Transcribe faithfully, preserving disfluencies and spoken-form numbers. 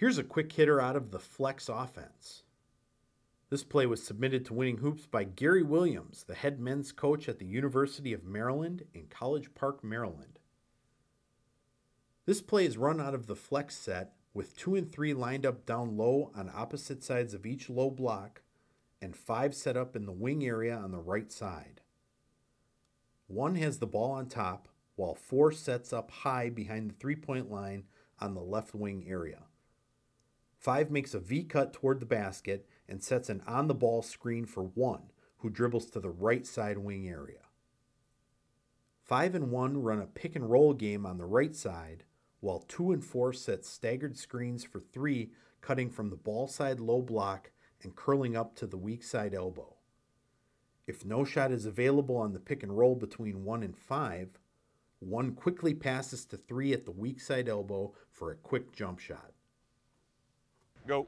Here's a quick hitter out of the Flex offense. This play was submitted to Winning Hoops by Gary Williams, the head men's coach at the University of Maryland in College Park, Maryland. This play is run out of the Flex Set with two and three lined up down low on opposite sides of each low block and five set up in the wing area on the right side. One has the ball on top while four sets up high behind the three-point line on the left wing area. Five makes a V-cut toward the basket and sets an on-the-ball screen for one, who dribbles to the right side wing area. Five and one run a pick-and-roll game on the right side, while two and four set staggered screens for three, cutting from the ball side low block and curling up to the weak side elbow. If no shot is available on the pick-and-roll between one and five, one quickly passes to three at the weak side elbow for a quick jump shot. Go.